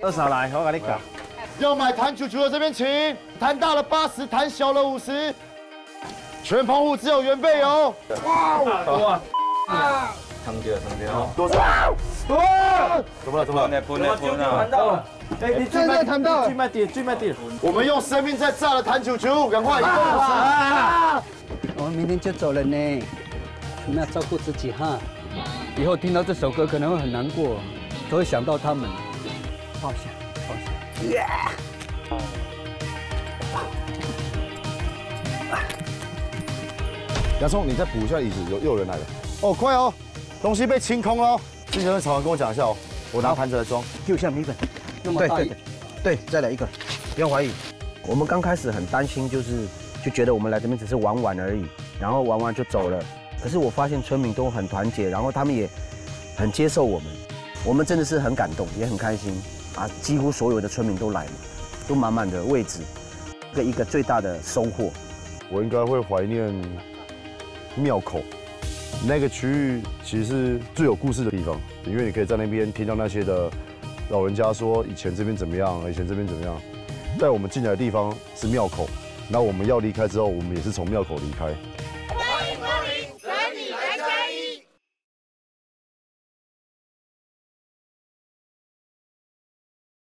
多少来？我给你搞。要买弹球球的这边请，弹大了80，弹小了50。全澎湖只有原贝油。哇！哇！烫掉，烫掉。多少？哇！怎么了？怎么了？弹到了。哎，你真的弹到了！最慢点，最慢点。我们用生命在炸了弹球球，赶快！我们明天就走了呢，你们要照顾自己哈。以后听到这首歌可能会很难过，都会想到他们。 放下，放下。洋葱，你再补一下椅子，又有人来了。哦，快哦，东西被清空了。之前的炒完跟我讲一下哦，我拿盘子来装。丢下米粉，那么大一点。对，再来一个，不用怀疑。我们刚开始很担心，就觉得我们来这边只是玩玩而已，然后玩玩就走了。可是我发现村民都很团结，然后他们也很接受我们，我们真的是很感动，也很开心。 啊，几乎所有的村民都来了，都满满的位置，一个最大的收获。我应该会怀念庙口那个区域，其实是最有故事的地方，因为你可以在那边听到那些的老人家说以前这边怎么样，以前这边怎么样。带我们进来的地方是庙口，那我们要离开之后，我们也是从庙口离开。